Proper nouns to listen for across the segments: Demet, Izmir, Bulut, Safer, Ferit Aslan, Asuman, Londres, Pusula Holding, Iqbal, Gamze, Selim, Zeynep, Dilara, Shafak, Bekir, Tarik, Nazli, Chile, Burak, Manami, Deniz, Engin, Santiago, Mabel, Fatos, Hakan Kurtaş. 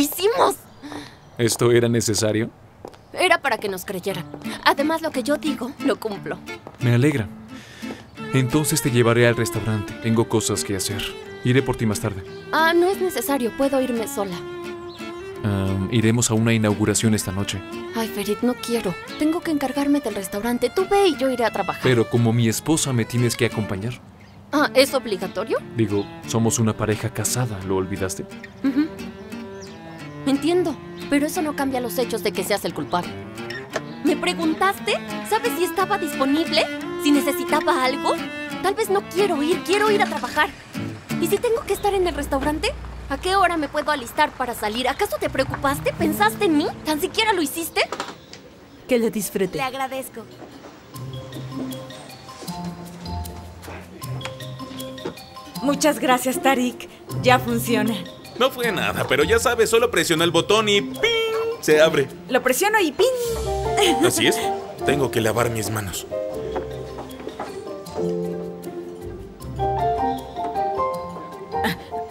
hicimos! ¿Esto era necesario? Era para que nos creyeran. Además, lo que yo digo, lo cumplo. Me alegra. Entonces te llevaré al restaurante. Tengo cosas que hacer. Iré por ti más tarde. Ah, no es necesario. Puedo irme sola. Iremos a una inauguración esta noche. Ay, Ferit, no quiero. Tengo que encargarme del restaurante. Tú ve y yo iré a trabajar. Pero como mi esposa me tienes que acompañar. Ah, ¿es obligatorio? Digo, somos una pareja casada. ¿Lo olvidaste? Entiendo. Pero eso no cambia los hechos de que seas el culpable. ¿Me preguntaste? ¿Sabes si estaba disponible? ¿Si necesitaba algo? Tal vez no quiero ir a trabajar. ¿Y si tengo que estar en el restaurante? ¿A qué hora me puedo alistar para salir? ¿Acaso te preocupaste? ¿Pensaste en mí? ¿Tan siquiera lo hiciste? Que lo disfrute. Le agradezco. Muchas gracias, Tarik. Ya funciona. No fue nada, pero ya sabes, solo presiona el botón y ¡ping! Se abre. Lo presiono y ¡ping! Así es. Tengo que lavar mis manos.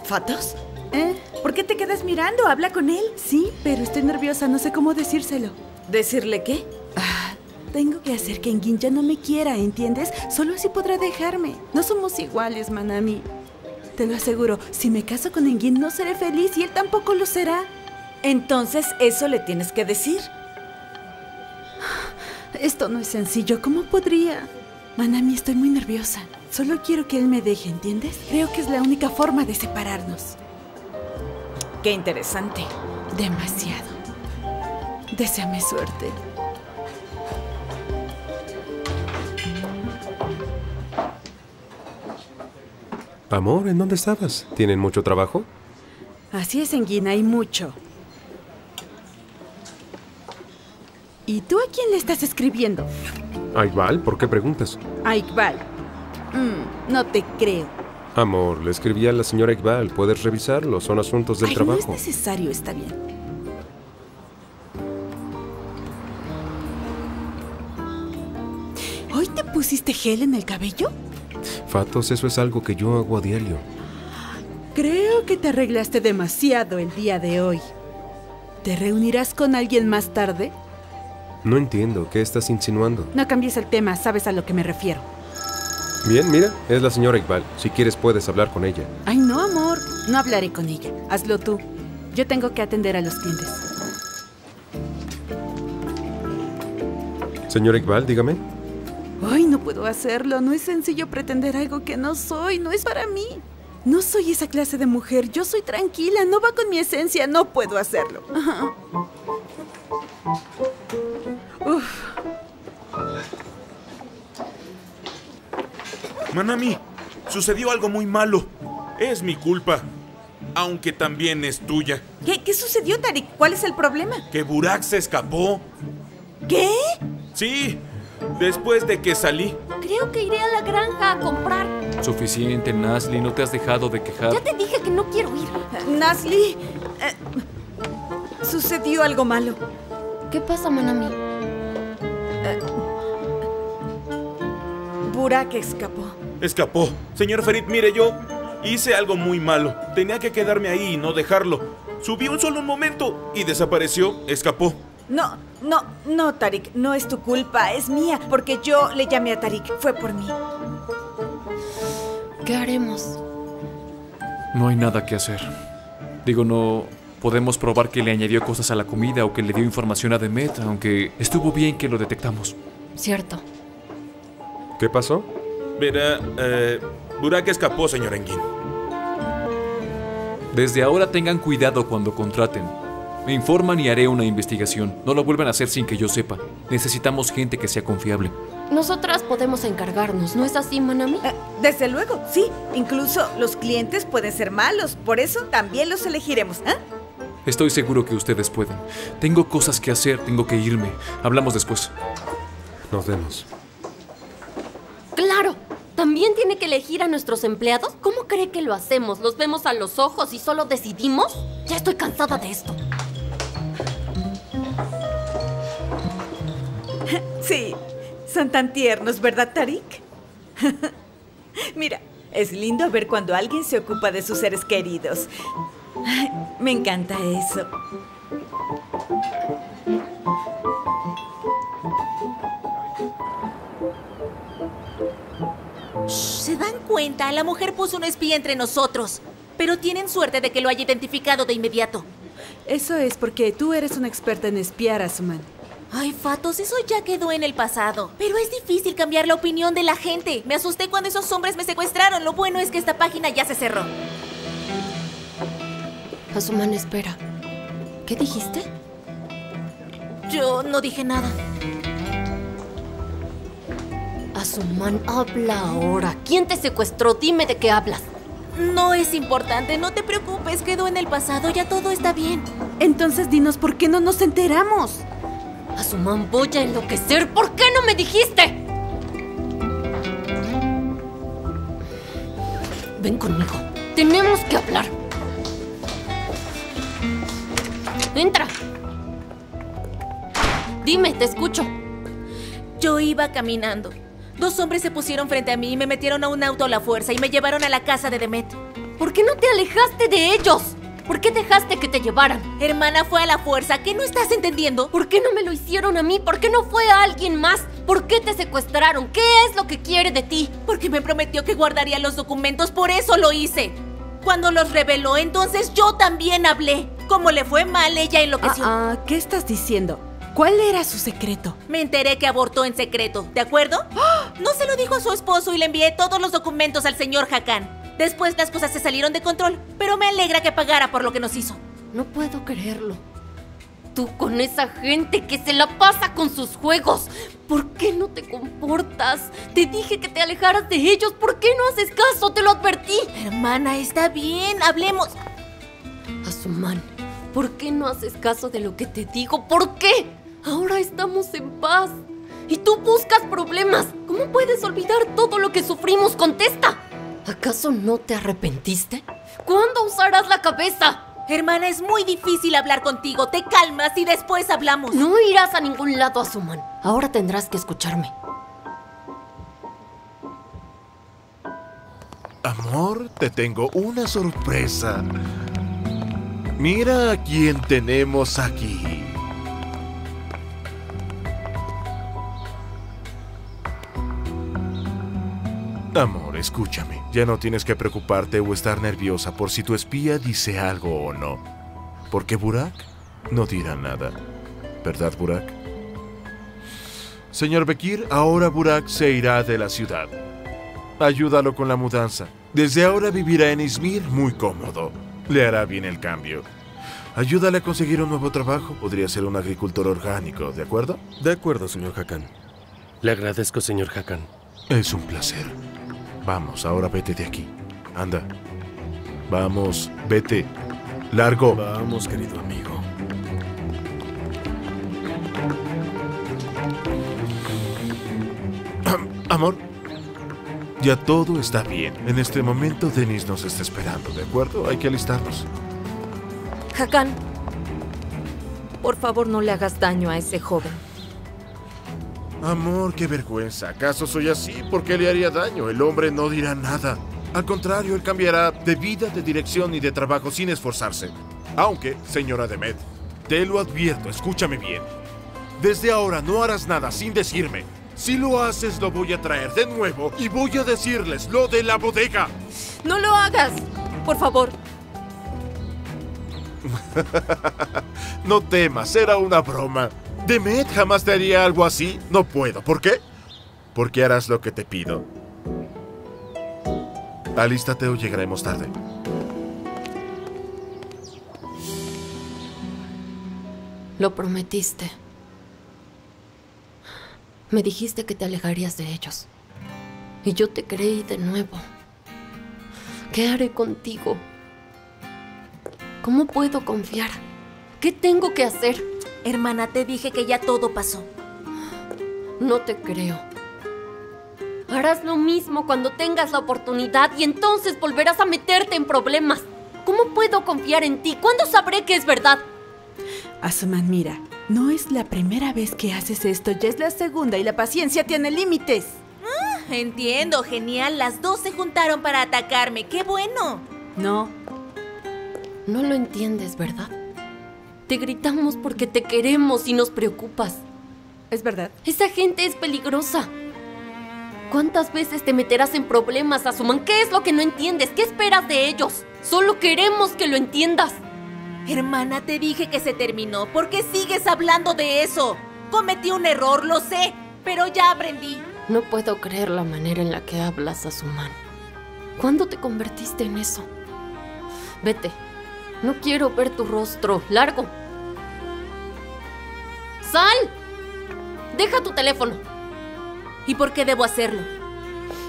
¿Fatos? ¿Por qué te quedas mirando? Habla con él. Sí, pero estoy nerviosa. No sé cómo decírselo. ¿Decirle qué? Tengo que hacer que Engin ya no me quiera, ¿entiendes? Solo así podrá dejarme. No somos iguales, Manami. Te lo aseguro, si me caso con Engin no seré feliz y él tampoco lo será. Entonces, eso le tienes que decir. Esto no es sencillo, ¿cómo podría? Manami, estoy muy nerviosa. Solo quiero que él me deje, ¿entiendes? Creo que es la única forma de separarnos. Qué interesante. Demasiado. Deséame suerte. Amor, ¿en dónde estabas? ¿Tienen mucho trabajo? Así es, Engin, hay mucho. ¿Y tú a quién le estás escribiendo? A Iqbal, ¿por qué preguntas? A Iqbal. No te creo. Amor, le escribí a la señora Iqbal. Puedes revisarlo, son asuntos del trabajo. No es necesario, está bien. ¿Hoy te pusiste gel en el cabello? Fatos, eso es algo que yo hago a diario. Creo que te arreglaste demasiado el día de hoy. ¿Te reunirás con alguien más tarde? No entiendo, ¿qué estás insinuando? No cambies el tema, sabes a lo que me refiero. Bien, mira, es la señora Iqbal. Si quieres puedes hablar con ella. Ay, no, amor, no hablaré con ella. Hazlo tú. Yo tengo que atender a los clientes. Señora Iqbal, dígame. Ay, no puedo hacerlo. No es sencillo pretender algo que no soy. No es para mí. No soy esa clase de mujer. Yo soy tranquila. No va con mi esencia. No puedo hacerlo. Manami, sucedió algo muy malo. Es mi culpa. Aunque también es tuya. ¿Qué sucedió, Tarik? ¿Cuál es el problema? Que Burak se escapó. ¿Qué? Sí. Después de que salí. Creo que iré a la granja a comprar. Suficiente, Nazli, no te has dejado de quejar. Ya te dije que no quiero ir. Nazli, sucedió algo malo. ¿Qué pasa, Manami? Burak escapó. Escapó. Señor Ferit, mire, yo hice algo muy malo. Tenía que quedarme ahí y no dejarlo. Subí solo un momento y desapareció. Escapó. No, Tarik, no es tu culpa, es mía, porque yo le llamé a Tarik, fue por mí. ¿Qué haremos? No hay nada que hacer. Digo, no podemos probar que le añadió cosas a la comida o que le dio información a Demet, aunque estuvo bien que lo detectamos. Cierto. ¿Qué pasó? Verá, Burak escapó, señor Engin. Desde ahora tengan cuidado cuando contraten. Me informan y haré una investigación. No lo vuelvan a hacer sin que yo sepa. Necesitamos gente que sea confiable. Nosotras podemos encargarnos, ¿no es así, Manami? Desde luego, sí. Incluso los clientes pueden ser malos. Por eso también los elegiremos, ¿eh? Estoy seguro que ustedes pueden. Tengo cosas que hacer, tengo que irme. Hablamos después. Nos vemos. ¡Claro! ¿También tiene que elegir a nuestros empleados? ¿Cómo cree que lo hacemos? ¿Los vemos a los ojos y solo decidimos? Ya estoy cansada de esto. Sí, son tan tiernos, ¿verdad, Tarik? Mira, es lindo ver cuando alguien se ocupa de sus seres queridos. Me encanta eso. ¿Se dan cuenta? La mujer puso una espía entre nosotros. Pero tienen suerte de que lo haya identificado de inmediato. Eso es porque tú eres una experta en espiar, Asuman. Ay, Fatos, eso ya quedó en el pasado. Pero es difícil cambiar la opinión de la gente. Me asusté cuando esos hombres me secuestraron. Lo bueno es que esta página ya se cerró. Asuman, espera. ¿Qué dijiste? Yo no dije nada. Asuman, habla ahora. ¿Quién te secuestró? Dime de qué hablas. No es importante, no te preocupes. Quedó en el pasado, ya todo está bien. Entonces dinos por qué no nos enteramos. Asuman, voy a enloquecer. ¿Por qué no me dijiste? Ven conmigo. Tenemos que hablar. Entra. Dime, te escucho. Yo iba caminando. Dos hombres se pusieron frente a mí y me metieron a un auto a la fuerza y me llevaron a la casa de Demet. ¿Por qué no te alejaste de ellos? ¿Por qué dejaste que te llevaran? Hermana, fue a la fuerza. ¿Qué no estás entendiendo? ¿Por qué no me lo hicieron a mí? ¿Por qué no fue a alguien más? ¿Por qué te secuestraron? ¿Qué es lo que quiere de ti? Porque me prometió que guardaría los documentos, por eso lo hice. Cuando los reveló, entonces yo también hablé. Como le fue mal, ella enloqueció. ¿Qué estás diciendo? ¿Cuál era su secreto? Me enteré que abortó en secreto, ¿de acuerdo? ¡Oh! No se lo dijo a su esposo y le envié todos los documentos al señor Hakan. Después las cosas se salieron de control, pero me alegra que pagara por lo que nos hizo. No puedo creerlo. Tú con esa gente que se la pasa con sus juegos. ¿Por qué no te comportas? Te dije que te alejaras de ellos. ¿Por qué no haces caso? Te lo advertí. Hermana, está bien. Hablemos. Asuman, ¿por qué no haces caso de lo que te digo? ¿Por qué? Ahora estamos en paz. Y tú buscas problemas. ¿Cómo puedes olvidar todo lo que sufrimos? ¡Contesta! ¿Acaso no te arrepentiste? ¿Cuándo usarás la cabeza? Hermana, es muy difícil hablar contigo. Te calmas y después hablamos. No irás a ningún lado, Asuman. Ahora tendrás que escucharme. Amor, te tengo una sorpresa. Mira a quién tenemos aquí. Amor, escúchame. Ya no tienes que preocuparte o estar nerviosa por si tu espía dice algo o no. Porque Burak no dirá nada. ¿Verdad, Burak? Señor Bekir, ahora Burak se irá de la ciudad. Ayúdalo con la mudanza. Desde ahora vivirá en Izmir muy cómodo. Le hará bien el cambio. Ayúdale a conseguir un nuevo trabajo. Podría ser un agricultor orgánico, ¿de acuerdo? De acuerdo, señor Hakan. Le agradezco, señor Hakan. Es un placer. Vamos, ahora vete de aquí. Anda. Vamos, vete. Largo. Vamos, querido amigo. Amor, ya todo está bien. En este momento Deniz nos está esperando, ¿de acuerdo? Hay que alistarnos. Hakan, por favor no le hagas daño a ese joven. Amor, qué vergüenza. ¿Acaso soy así? ¿Por qué le haría daño? El hombre no dirá nada. Al contrario, él cambiará de vida, de dirección y de trabajo sin esforzarse. Aunque, señora Demet, te lo advierto, escúchame bien. Desde ahora no harás nada sin decirme. Si lo haces, lo voy a traer de nuevo y voy a decirles lo de la bodega. ¡No lo hagas! Por favor. No temas, era una broma. Demet jamás te haría algo así. No puedo. ¿Por qué? Porque harás lo que te pido. Alístate o llegaremos tarde. Lo prometiste. Me dijiste que te alejarías de ellos. Y yo te creí de nuevo. ¿Qué haré contigo? ¿Cómo puedo confiar? ¿Qué tengo que hacer? Hermana, te dije que ya todo pasó. No te creo. Harás lo mismo cuando tengas la oportunidad y entonces volverás a meterte en problemas. ¿Cómo puedo confiar en ti? ¿Cuándo sabré que es verdad? Asuman, mira, no es la primera vez que haces esto, ya es la segunda y la paciencia tiene límites. Entiendo, genial. Las dos se juntaron para atacarme. ¡Qué bueno! No. No lo entiendes, ¿verdad? Te gritamos porque te queremos y nos preocupas. Es verdad. Esa gente es peligrosa. ¿Cuántas veces te meterás en problemas, Asuman? ¿Qué es lo que no entiendes? ¿Qué esperas de ellos? Solo queremos que lo entiendas. Hermana, te dije que se terminó. ¿Por qué sigues hablando de eso? Cometí un error, lo sé, pero ya aprendí. No puedo creer la manera en la que hablas, Asuman. ¿Cuándo te convertiste en eso? Vete. No quiero ver tu rostro. ¡Largo! ¡Sal! Deja tu teléfono. ¿Y por qué debo hacerlo?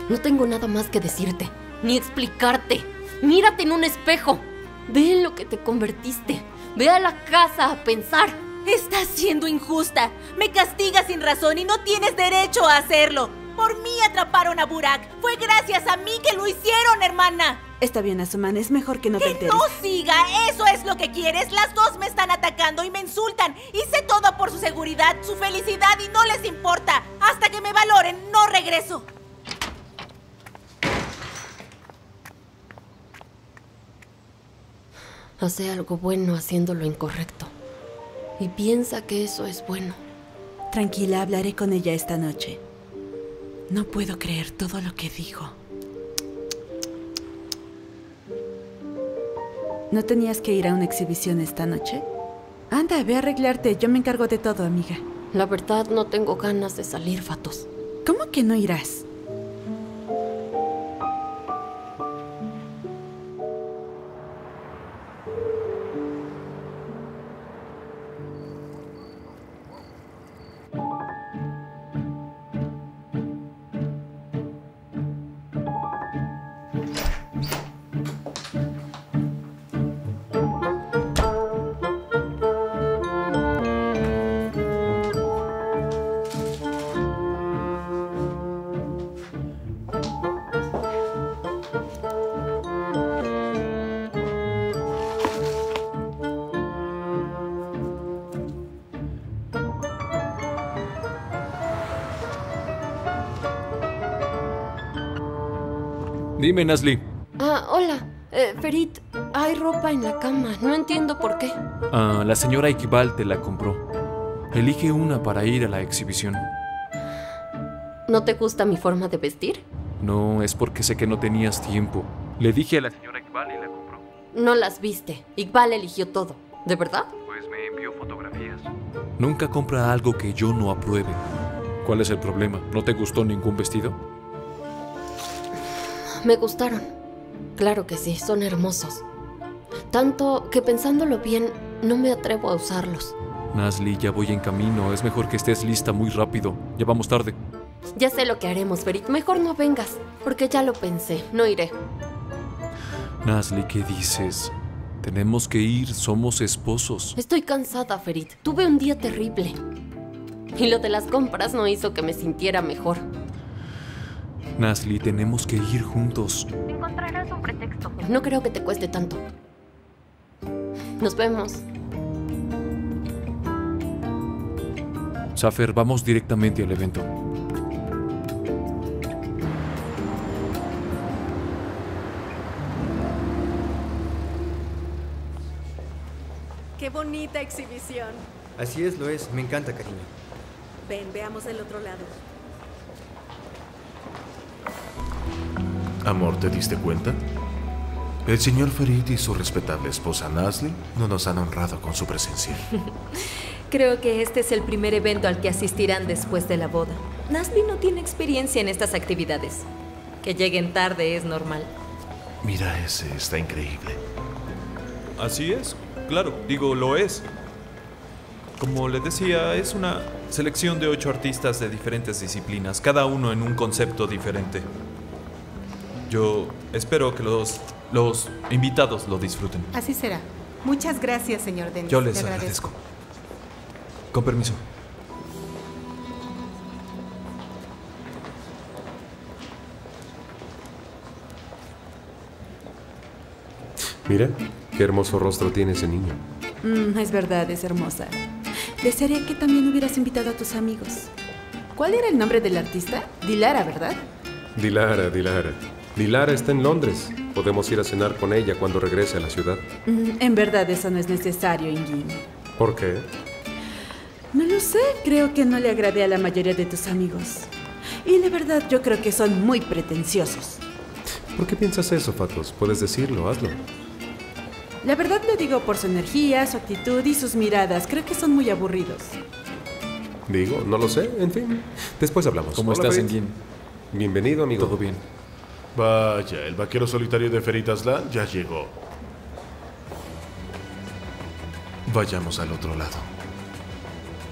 No tengo nada más que decirte, ni explicarte. Mírate en un espejo. Ve en lo que te convertiste. Ve a la casa a pensar. Estás siendo injusta. Me castigas sin razón y no tienes derecho a hacerlo. Por mí atraparon a Burak. Fue gracias a mí que lo hicieron, hermana. Está bien, Asuman, es mejor que no te enteres. ¡Que no siga! ¡Eso es lo que quieres! Las dos me están atacando y me insultan. Hice todo por su seguridad, su felicidad y no les importa. Hasta que me valoren, no regreso. Hace algo bueno haciendo lo incorrecto. Y piensa que eso es bueno. Tranquila, hablaré con ella esta noche. No puedo creer todo lo que dijo. ¿No tenías que ir a una exhibición esta noche? Anda, ve a arreglarte. Yo me encargo de todo, amiga. La verdad, no tengo ganas de salir, Fatos. ¿Cómo que no irás? Dime, Nazli. Ah, hola. Ferit, hay ropa en la cama. No entiendo por qué. Ah, la señora Iqbal te la compró. Elige una para ir a la exhibición. ¿No te gusta mi forma de vestir? No, es porque sé que no tenías tiempo. Le dije a la señora Iqbal y la compró. No las viste. Iqbal eligió todo. ¿De verdad? Pues me envió fotografías. Nunca compra algo que yo no apruebe. ¿Cuál es el problema? ¿No te gustó ningún vestido? Me gustaron. Claro que sí, son hermosos. Tanto que pensándolo bien, no me atrevo a usarlos. Nazli, ya voy en camino. Es mejor que estés lista muy rápido. Ya vamos tarde. Ya sé lo que haremos, Ferit. Mejor no vengas, porque ya lo pensé. No iré. Nazli, ¿qué dices? Tenemos que ir. Somos esposos. Estoy cansada, Ferit. Tuve un día terrible. Y lo de las compras no hizo que me sintiera mejor. Nazli, tenemos que ir juntos. Encontrarás un pretexto. No creo que te cueste tanto. Nos vemos. Safer, vamos directamente al evento. ¡Qué bonita exhibición! Así es, lo es. Me encanta, cariño. Ven, veamos el otro lado. Amor, ¿te diste cuenta? El señor Ferit y su respetable esposa Nazli no nos han honrado con su presencia. Creo que este es el primer evento al que asistirán después de la boda. Nazli no tiene experiencia en estas actividades. Que lleguen tarde es normal. Mira, ese está increíble. Así es, claro, digo, lo es. Como les decía, es una selección de 8 artistas de diferentes disciplinas, cada uno en un concepto diferente. Yo espero que los invitados lo disfruten. Así será. Muchas gracias, señor Deniz. Yo les agradezco. Con permiso. Mira, qué hermoso rostro tiene ese niño. Es verdad, es hermosa. Desearía que también hubieras invitado a tus amigos. ¿Cuál era el nombre del artista? Dilara, ¿verdad? Dilara. Dilara está en Londres. Podemos ir a cenar con ella cuando regrese a la ciudad. En verdad eso no es necesario, Engin. ¿Por qué? No lo sé. Creo que no le agradé a la mayoría de tus amigos. Y la verdad yo creo que son muy pretenciosos. ¿Por qué piensas eso, Fatos? Puedes decirlo, hazlo. La verdad lo digo por su energía, su actitud y sus miradas. Creo que son muy aburridos. Digo, no lo sé, en fin. Después hablamos. ¿Cómo estás, Engin? Bienvenido, amigo. Todo bien. Vaya, el vaquero solitario de Ferit Aslan ya llegó. Vayamos al otro lado.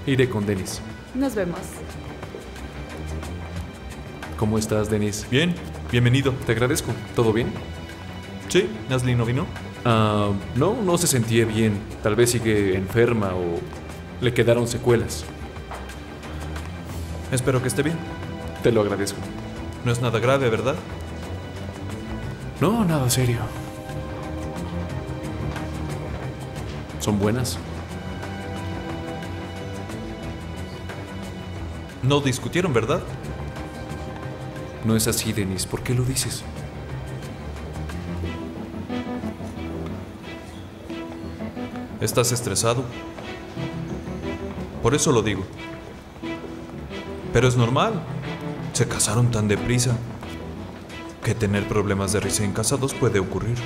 Iré con Deniz. Nos vemos. ¿Cómo estás, Deniz? Bien, bienvenido. Te agradezco. ¿Todo bien? Sí, Nazli no vino. No se sentía bien. Tal vez sigue enferma o le quedaron secuelas. Espero que esté bien. Te lo agradezco. No es nada grave, ¿verdad? No, nada serio. ¿Son buenas? No discutieron, ¿verdad? No es así, Deniz. ¿Por qué lo dices? Estás estresado. Por eso lo digo. Pero es normal. Se casaron tan deprisa que tener problemas de recién casados puede ocurrir.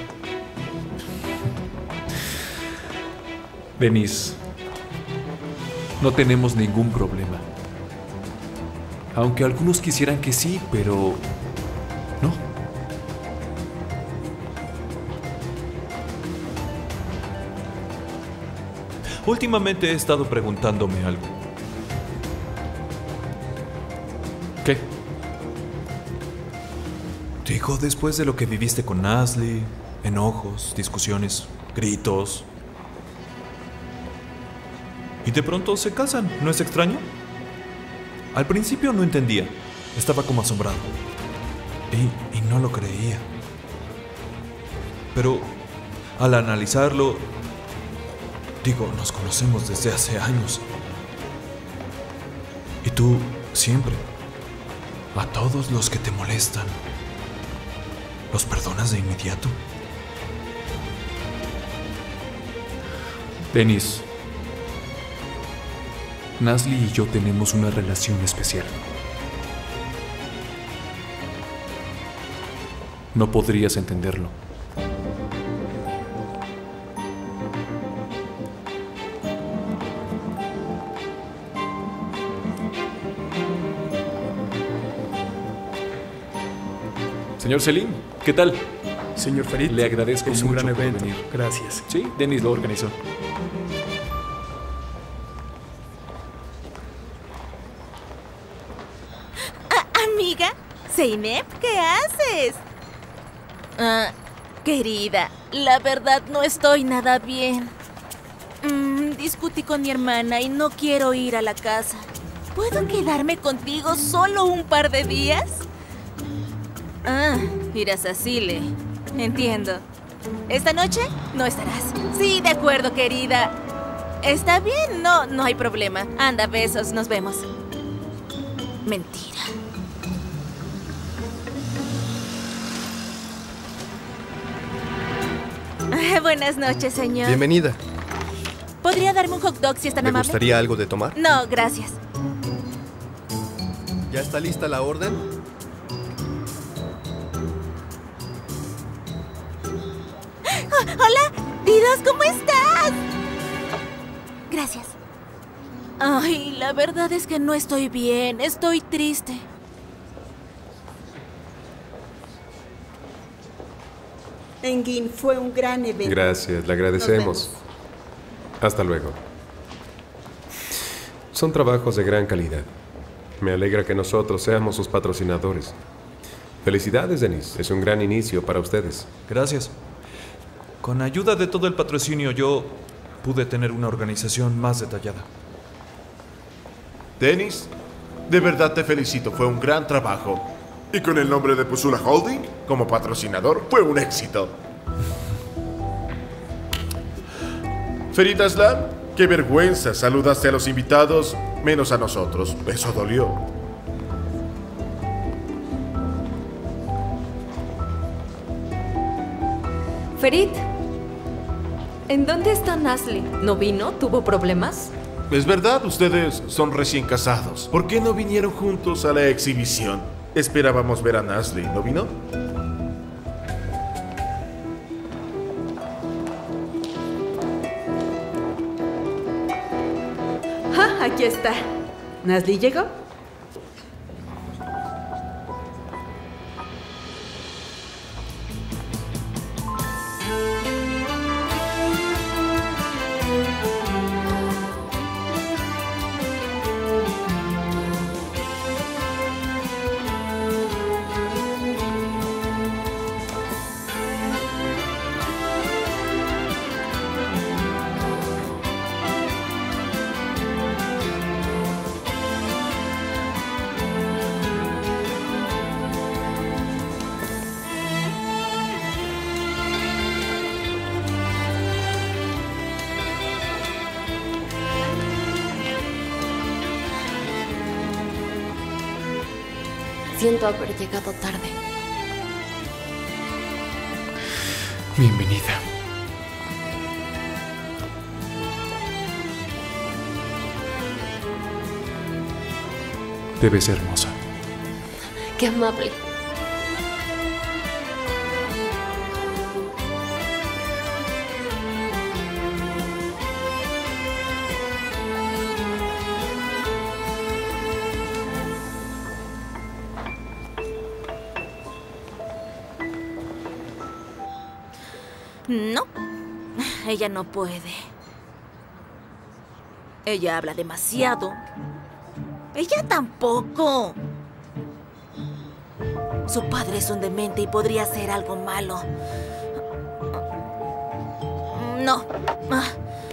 Deniz, no tenemos ningún problema. Aunque algunos quisieran que sí, pero no. Últimamente he estado preguntándome algo. ¿Qué? Digo, después de lo que viviste con Nazli, enojos, discusiones, gritos. Y de pronto se casan, ¿no es extraño? Al principio no entendía, estaba como asombrado. Y no lo creía. Pero al analizarlo, digo, nos conocemos desde hace años. Y tú siempre. A todos los que te molestan, ¿los perdonas de inmediato? Deniz, Nazli y yo tenemos una relación especial. No podrías entenderlo. Señor Selim, ¿qué tal? Señor Ferit, le agradezco mucho por venir. Es un gran evento. Gracias. Sí, Deniz lo organizó. Amiga, Zeynep, ¿qué haces? Querida, la verdad no estoy nada bien. Discutí con mi hermana y no quiero ir a la casa. ¿Puedo quedarme contigo solo un par de días? Irás a Chile. Entiendo. ¿Esta noche? No estarás. Sí, de acuerdo, querida. Está bien, no hay problema. Anda, besos, nos vemos. Mentira. Buenas noches, señor. Bienvenida. ¿Podría darme un hot dog si es tan amable? ¿Te gustaría algo de tomar? No, gracias. ¿Ya está lista la orden? ¡Hola! ¡Dios, ¿cómo estás? Gracias. Ay, la verdad es que no estoy bien. Estoy triste. Engin, fue un gran evento. Gracias, le agradecemos. Hasta luego. Son trabajos de gran calidad. Me alegra que nosotros seamos sus patrocinadores. Felicidades, Deniz. Es un gran inicio para ustedes. Gracias. Con ayuda de todo el patrocinio, yo pude tener una organización más detallada. Deniz, de verdad te felicito. Fue un gran trabajo. Y con el nombre de Pusula Holding como patrocinador, fue un éxito. Ferit Aslan, qué vergüenza. Saludaste a los invitados, menos a nosotros. Eso dolió. Ferit, ¿en dónde está Nazli? ¿No vino? ¿Tuvo problemas? Es verdad, ustedes son recién casados. ¿Por qué no vinieron juntos a la exhibición? Esperábamos ver a Nazli, ¿no vino? ¡Ja! Aquí está. ¿Nazli llegó? Siento haber llegado tarde. Bienvenida. Te ves hermosa. Qué amable. No, ella no puede. Ella habla demasiado. Ella tampoco. Su padre es un demente y podría hacer algo malo. No,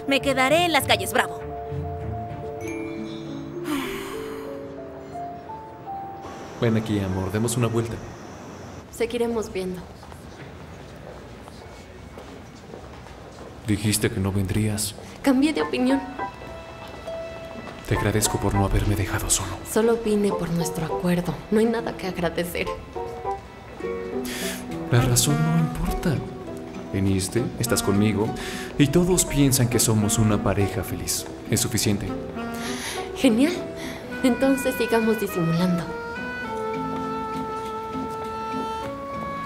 me quedaré en las calles, bravo. Ven aquí, amor, demos una vuelta. Seguiremos viendo. Dijiste que no vendrías. Cambié de opinión. Te agradezco por no haberme dejado solo. Solo vine por nuestro acuerdo. No hay nada que agradecer. La razón no importa. Viniste, estás conmigo y todos piensan que somos una pareja feliz. Es suficiente. Genial. Entonces sigamos disimulando.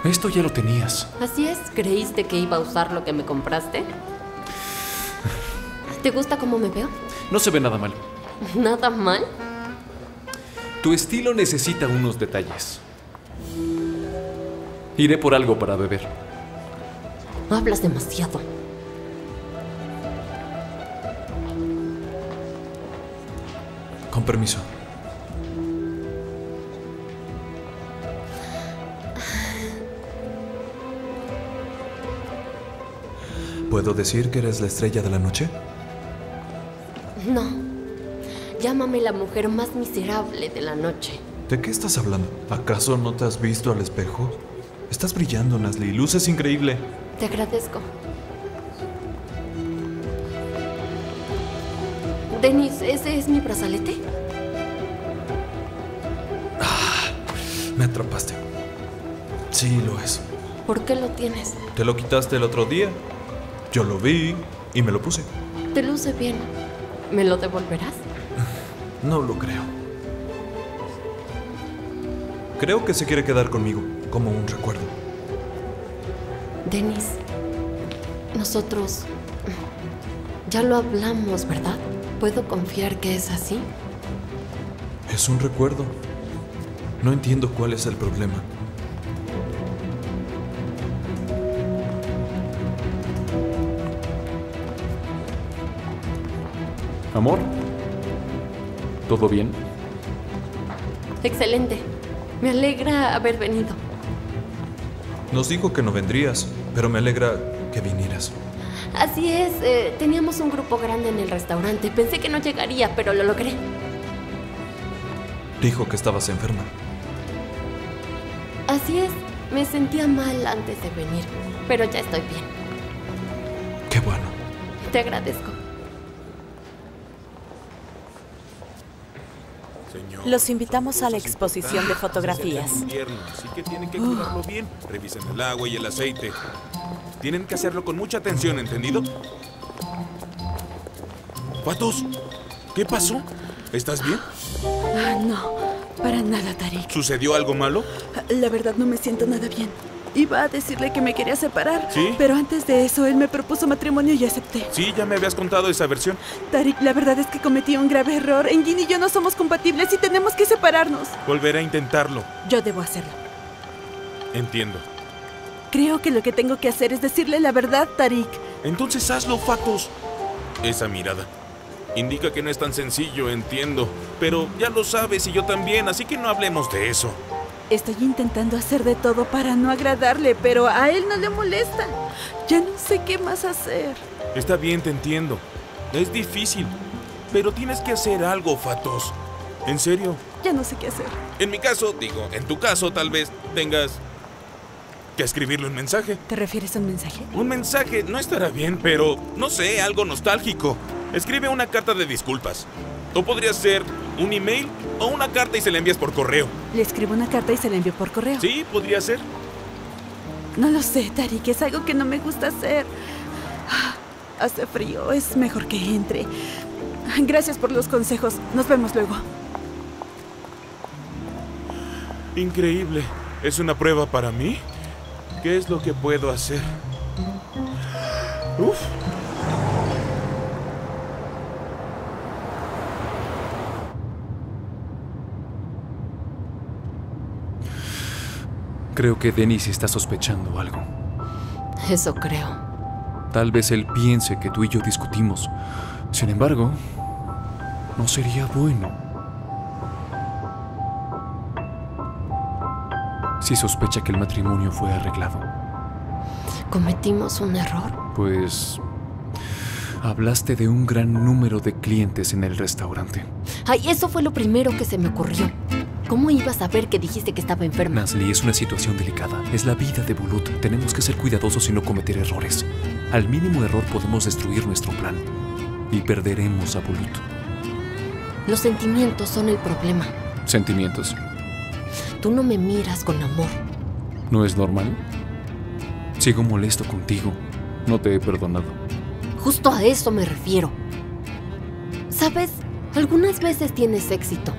Esto ya lo tenías. Así es, ¿creíste que iba a usar lo que me compraste? ¿Te gusta cómo me veo? No se ve nada mal. ¿Nada mal? Tu estilo necesita unos detalles. Iré por algo para beber. Hablas demasiado. Con permiso. ¿Puedo decir que eres la estrella de la noche? No. Llámame la mujer más miserable de la noche. ¿De qué estás hablando? ¿Acaso no te has visto al espejo? Estás brillando, Nazli. Luces increíble. Te agradezco. Deniz, ¿ese es mi brazalete? Ah, me atrapaste. Sí, lo es. ¿Por qué lo tienes? ¿Te lo quitaste el otro día? Yo lo vi y me lo puse. Te luce bien. ¿Me lo devolverás? No lo creo. Creo que se quiere quedar conmigo, como un recuerdo. Deniz, nosotros ya lo hablamos, ¿verdad? ¿Puedo confiar que es así? Es un recuerdo. No entiendo cuál es el problema. Amor, ¿todo bien? Excelente. Me alegra haber venido. Nos dijo que no vendrías, pero me alegra que vinieras. Así es. Teníamos un grupo grande en el restaurante. Pensé que no llegaría, pero lo logré. Dijo que estabas enferma. Así es. Me sentía mal antes de venir, pero ya estoy bien. Qué bueno. Te agradezco. Los invitamos a la exposición de fotografías. Así que tienen que cuidarlo bien. Revisen el agua y el aceite. Tienen que hacerlo con mucha atención, ¿entendido? Fatos, ¿qué pasó? ¿Estás bien? No, para nada, Tarik. ¿Sucedió algo malo? La verdad no me siento nada bien. Iba a decirle que me quería separar. ¿Sí? Pero antes de eso, él me propuso matrimonio y acepté. Sí, ya me habías contado esa versión. Tarik, la verdad es que cometí un grave error. Engin y yo no somos compatibles y tenemos que separarnos. Volveré a intentarlo. Yo debo hacerlo. Entiendo. Creo que lo que tengo que hacer es decirle la verdad, Tarik. Entonces hazlo, Fatos. Esa mirada indica que no es tan sencillo, entiendo. Pero ya lo sabes y yo también, así que no hablemos de eso. Estoy intentando hacer de todo para no agradarle, pero a él no le molesta. Ya no sé qué más hacer. Está bien, te entiendo. Es difícil, pero tienes que hacer algo, Fatos. ¿En serio? Ya no sé qué hacer. En mi caso, digo, en tu caso tal vez tengas que escribirle un mensaje. ¿Te refieres a un mensaje? Un mensaje no estará bien, pero no sé, algo nostálgico. Escribe una carta de disculpas. O podría ser un email o una carta y se la envías por correo. Le escribo una carta y se la envío por correo. Sí, podría ser. No lo sé, Tarik, es algo que no me gusta hacer. Hace frío, es mejor que entre. Gracias por los consejos, nos vemos luego. Increíble, ¿es una prueba para mí? ¿Qué es lo que puedo hacer? Uf. Creo que Deniz está sospechando algo. Eso creo. Tal vez él piense que tú y yo discutimos. Sin embargo, no sería bueno. Si sospecha que el matrimonio fue arreglado. ¿Cometimos un error? Pues... hablaste de un gran número de clientes en el restaurante. Ay, eso fue lo primero que se me ocurrió. ¿Cómo iba a saber que dijiste que estaba enferma? Nazli, es una situación delicada. Es la vida de Bulut. Tenemos que ser cuidadosos y no cometer errores. Al mínimo error podemos destruir nuestro plan. Y perderemos a Bulut. Los sentimientos son el problema. ¿Sentimientos? Tú no me miras con amor. ¿No es normal? Sigo molesto contigo. No te he perdonado. Justo a eso me refiero. ¿Sabes? Algunas veces tienes éxito.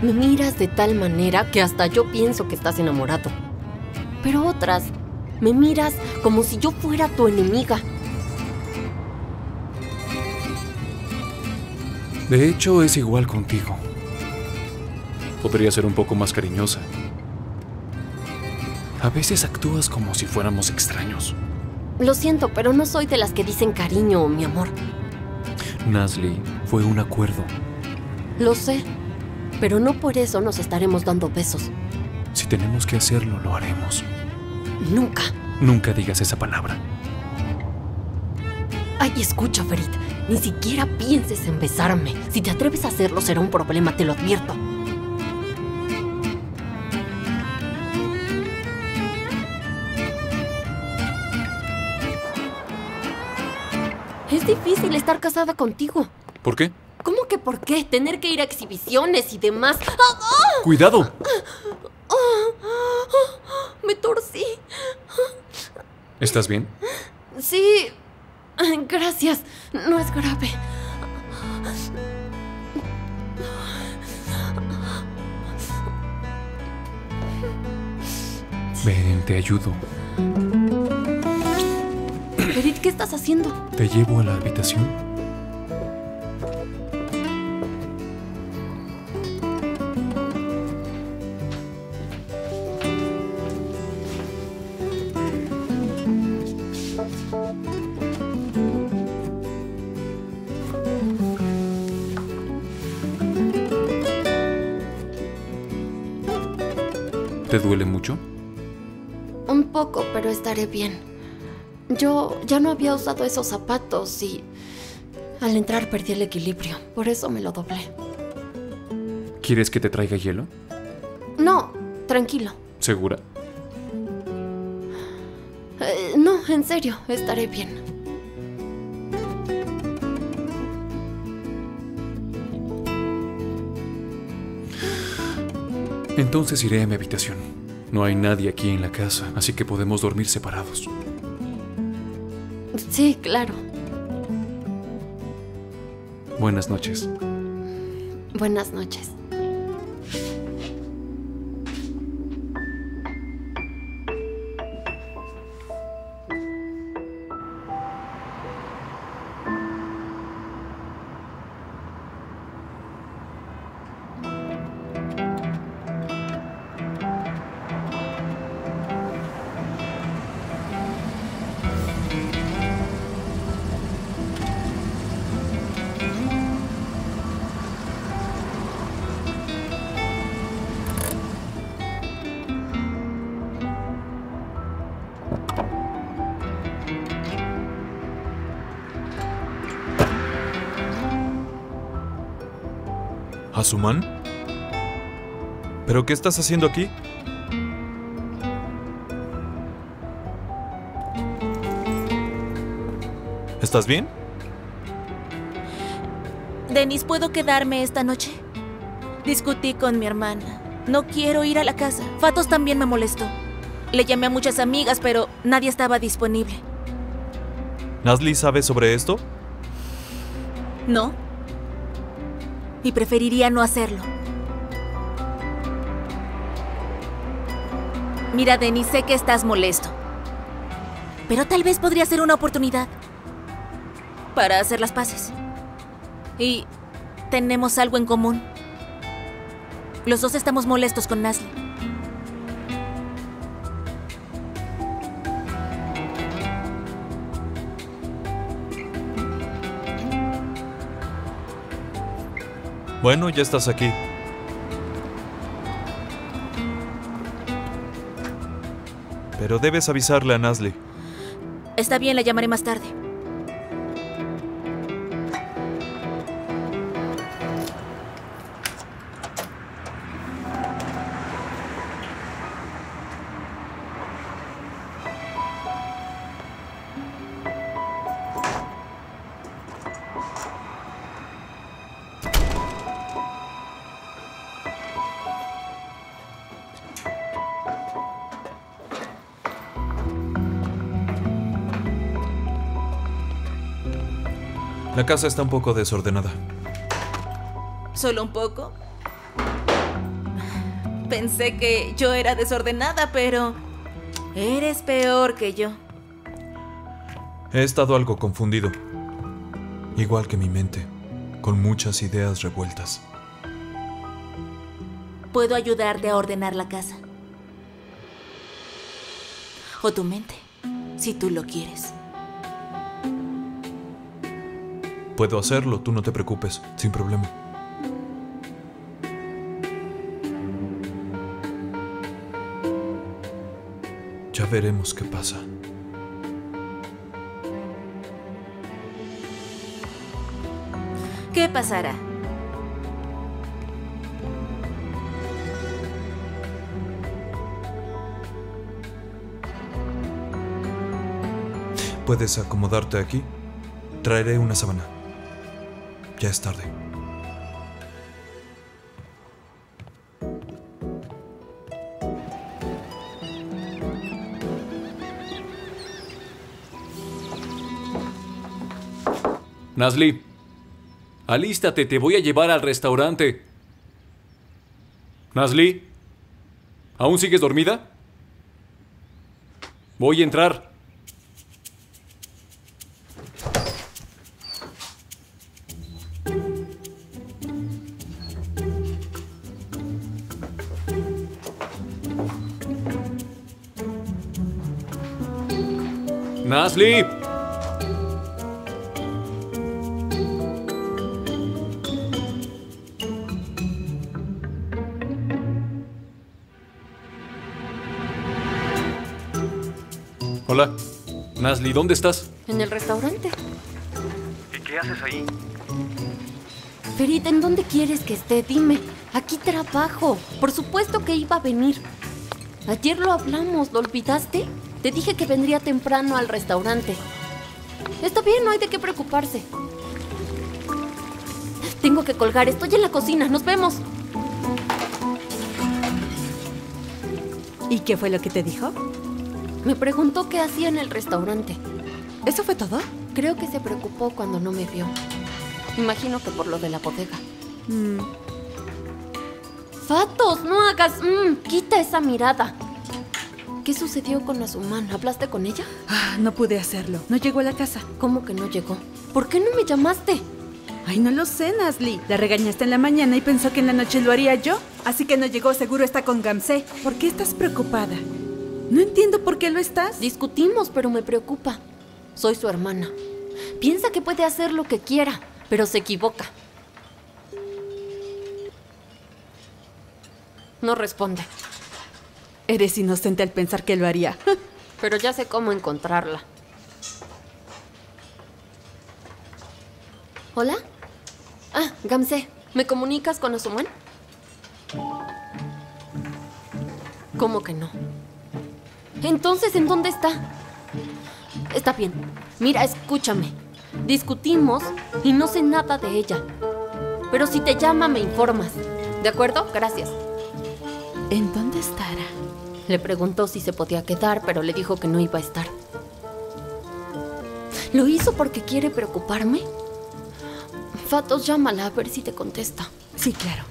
Me miras de tal manera que hasta yo pienso que estás enamorado. Pero otras, me miras como si yo fuera tu enemiga. De hecho, es igual contigo. Podría ser un poco más cariñosa. A veces actúas como si fuéramos extraños. Lo siento, pero no soy de las que dicen cariño o mi amor. Nazli, fue un acuerdo. Lo sé. Pero no por eso nos estaremos dando besos. Si tenemos que hacerlo, lo haremos. Nunca. Nunca digas esa palabra. Ay, escucha, Ferit. Ni siquiera pienses en besarme. Si te atreves a hacerlo, será un problema, te lo advierto. Es difícil estar casada contigo. ¿Por qué? ¿Cómo que por qué? Tener que ir a exhibiciones y demás. ¡Oh, oh! ¡Cuidado! Me torcí. ¿Estás bien? Sí. Gracias. No es grave. Ven, te ayudo. Ferit, ¿qué estás haciendo? Te llevo a la habitación. ¿Te duele mucho? Un poco, pero estaré bien. Yo ya no había usado esos zapatos y al entrar perdí el equilibrio. Por eso me lo doblé. ¿Quieres que te traiga hielo? No, tranquilo. ¿Segura? No, en serio, estaré bien. Entonces iré a mi habitación. No hay nadie aquí en la casa, así que podemos dormir separados. Sí, claro. Buenas noches. Buenas noches. ¿Asuman? ¿Pero qué estás haciendo aquí? ¿Estás bien? Deniz, ¿puedo quedarme esta noche? Discutí con mi hermana. No quiero ir a la casa. Fatos también me molestó. Le llamé a muchas amigas, pero nadie estaba disponible. ¿Nazli sabe sobre esto? No. Y preferiría no hacerlo. Mira, Deniz, sé que estás molesto. Pero tal vez podría ser una oportunidad para hacer las paces. Y tenemos algo en común. Los dos estamos molestos con Nazli. Bueno, ya estás aquí. Pero debes avisarle a Nazli. Está bien, la llamaré más tarde. La casa está un poco desordenada. ¿Solo un poco? Pensé que yo era desordenada, pero eres peor que yo. He estado algo confundido. Igual que mi mente, con muchas ideas revueltas. Puedo ayudarte a ordenar la casa. O tu mente, si tú lo quieres. Puedo hacerlo, tú no te preocupes, sin problema. Ya veremos qué pasa. ¿Qué pasará? ¿Puedes acomodarte aquí? Traeré una sábana. Ya es tarde. Nazli, alístate, te voy a llevar al restaurante. Nazli, ¿aún sigues dormida? Voy a entrar. ¡Nazli! Hola. Nazli, ¿dónde estás? En el restaurante. ¿Y qué haces ahí? Ferit, ¿en dónde quieres que esté? Dime. Aquí trabajo. Por supuesto que iba a venir. Ayer lo hablamos, ¿lo olvidaste? Te dije que vendría temprano al restaurante. Está bien, no hay de qué preocuparse. Tengo que colgar, estoy en la cocina, nos vemos. ¿Y qué fue lo que te dijo? Me preguntó qué hacía en el restaurante. ¿Eso fue todo? Creo que se preocupó cuando no me vio. Imagino que por lo de la bodega. Fatos, no hagas... quita esa mirada. ¿Qué sucedió con Asuman? ¿Hablaste con ella? Ah, no pude hacerlo. No llegó a la casa. ¿Cómo que no llegó? ¿Por qué no me llamaste? Ay, no lo sé, Nazli. La regañaste en la mañana y pensó que en la noche lo haría yo. Así que no llegó. Seguro está con Gamze. ¿Por qué estás preocupada? No entiendo por qué lo estás. Discutimos, pero me preocupa. Soy su hermana. Piensa que puede hacer lo que quiera, pero se equivoca. No responde. Eres inocente al pensar que lo haría. Pero ya sé cómo encontrarla. ¿Hola? Ah, Gamze, ¿me comunicas con Asuman? ¿Cómo que no? Entonces, ¿en dónde está? Está bien. Mira, escúchame. Discutimos y no sé nada de ella. Pero si te llama, me informas. ¿De acuerdo? Gracias. ¿En dónde estará? Le preguntó si se podía quedar, pero le dijo que no iba a estar. ¿Lo hizo porque quiere preocuparme? Fatos, llámala a ver si te contesta. Sí, claro.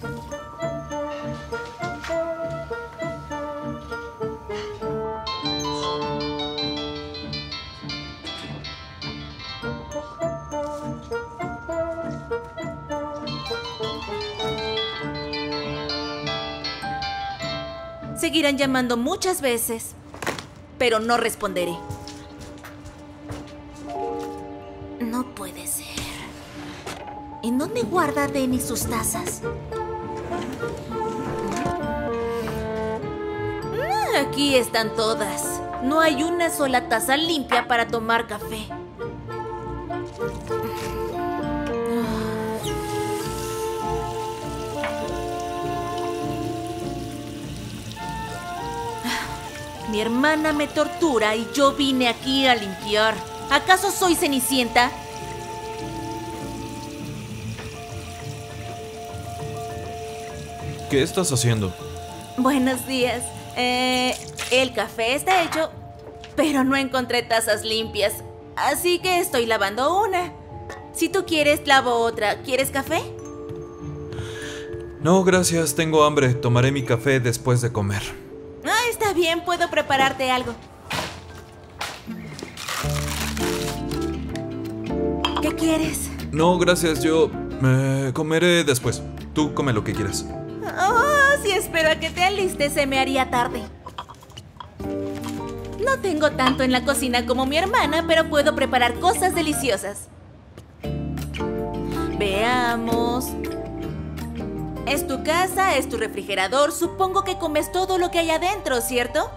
Seguirán llamando muchas veces, pero no responderé. No puede ser. ¿En dónde guarda Denis sus tazas? Aquí están todas. No hay una sola taza limpia para tomar café. Mi hermana me tortura y yo vine aquí a limpiar. ¿Acaso soy Cenicienta? ¿Qué estás haciendo? Buenos días. El café está hecho, pero no encontré tazas limpias. Así que estoy lavando una. Si tú quieres, lavo otra. ¿Quieres café? No, gracias. Tengo hambre. Tomaré mi café después de comer. Ah, está bien, puedo prepararte algo. ¿Qué quieres? No, gracias, yo comeré después. Tú come lo que quieras. Oh, si espero a que te alistes, se me haría tarde. No tengo tanto en la cocina como mi hermana, pero puedo preparar cosas deliciosas. Veamos... Es tu casa, es tu refrigerador. Supongo que comes todo lo que hay adentro, ¿cierto?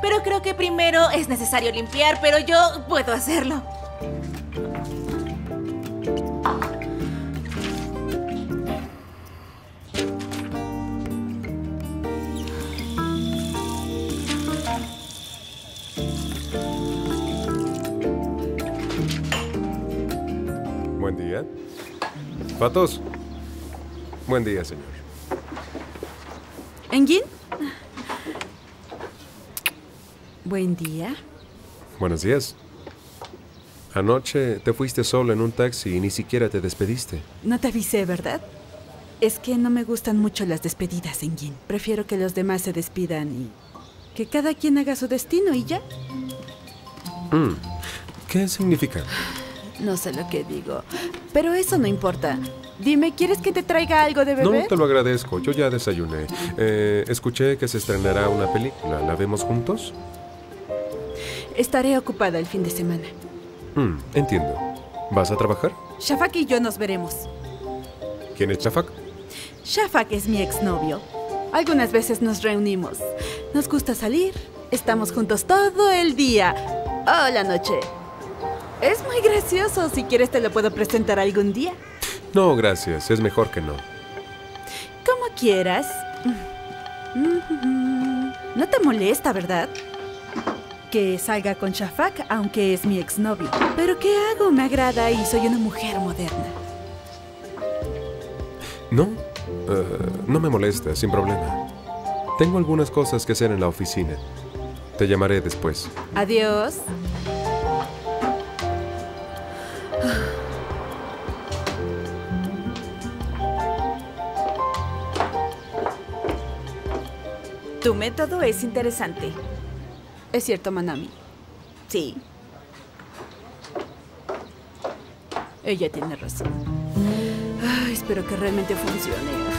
Pero creo que primero es necesario limpiar, pero yo puedo hacerlo. Fatos. Buen día, señor. ¿Engin? Buen día. Buenos días. Anoche te fuiste sola en un taxi y ni siquiera te despediste. No te avisé, ¿verdad? Es que no me gustan mucho las despedidas, Engin. Prefiero que los demás se despidan y que cada quien haga su destino y ya. ¿Qué significa? No sé lo que digo, pero eso no importa. Dime, ¿quieres que te traiga algo de beber? No, te lo agradezco. Yo ya desayuné. Escuché que se estrenará una película. ¿La vemos juntos? Estaré ocupada el fin de semana. Entiendo. ¿Vas a trabajar? Shafak y yo nos veremos. ¿Quién es Shafak? Shafak es mi exnovio. Algunas veces nos reunimos. Nos gusta salir. Estamos juntos todo el día. O la noche. Es muy gracioso. Si quieres te lo puedo presentar algún día. No, gracias. Es mejor que no. Como quieras. No te molesta, ¿verdad? Que salga con Shafak, aunque es mi exnovio. Pero ¿qué hago? Me agrada y soy una mujer moderna. No, no me molesta, sin problema. Tengo algunas cosas que hacer en la oficina. Te llamaré después. Adiós. Tu método es interesante. Es cierto, Manami. Sí. Ella tiene razón. Espero que realmente funcione.